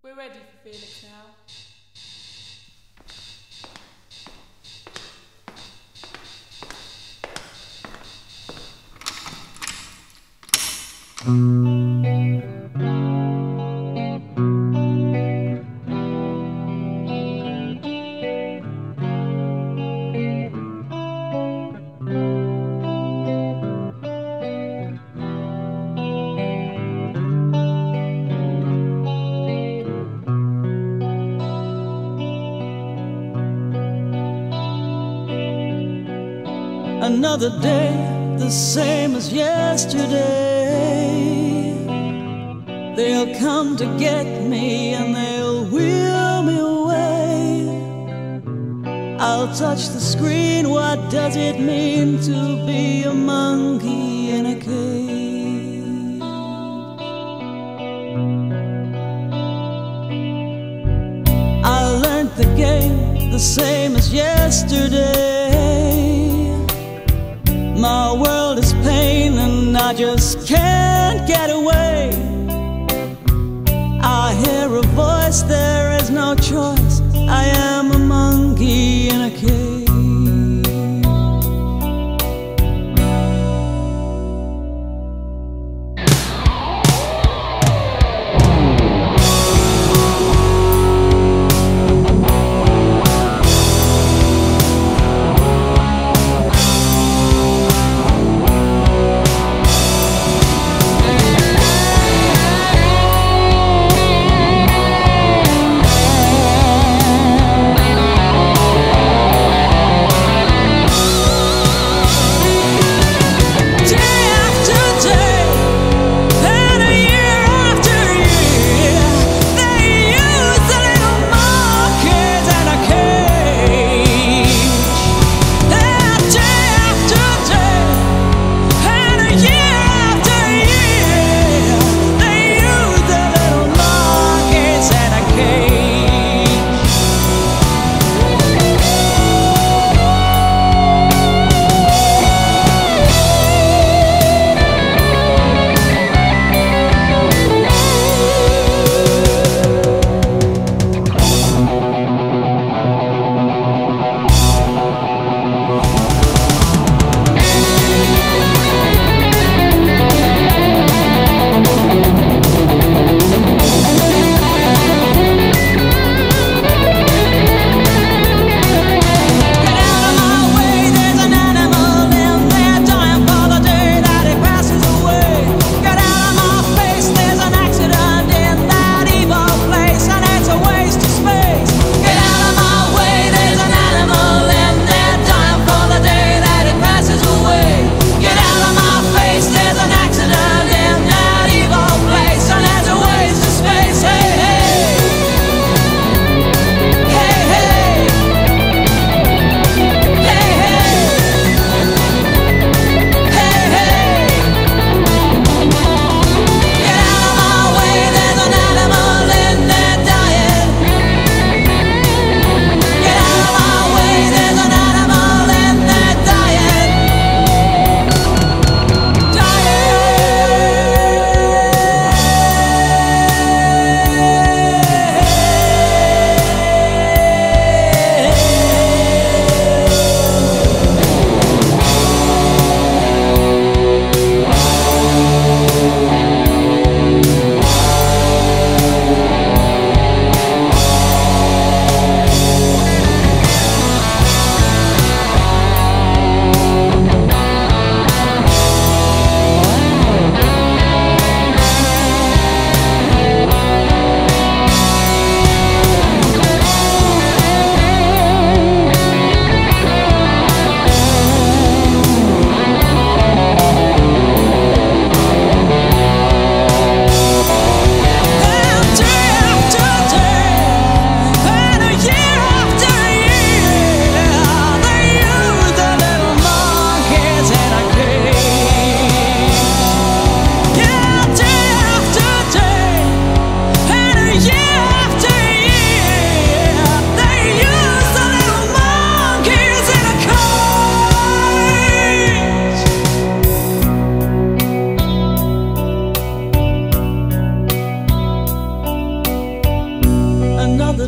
We're ready for Felix now. Another day, the same as yesterday. They'll come to get me and they'll wheel me away. I'll touch the screen. What does it mean to be a monkey in a cage? I learned the game the same as yesterday. My world is pain and I just can't get away. I hear a voice, there is no choice. I am a monkey in a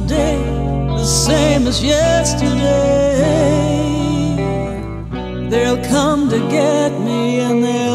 another day, the same as yesterday. They'll come to get me and they'll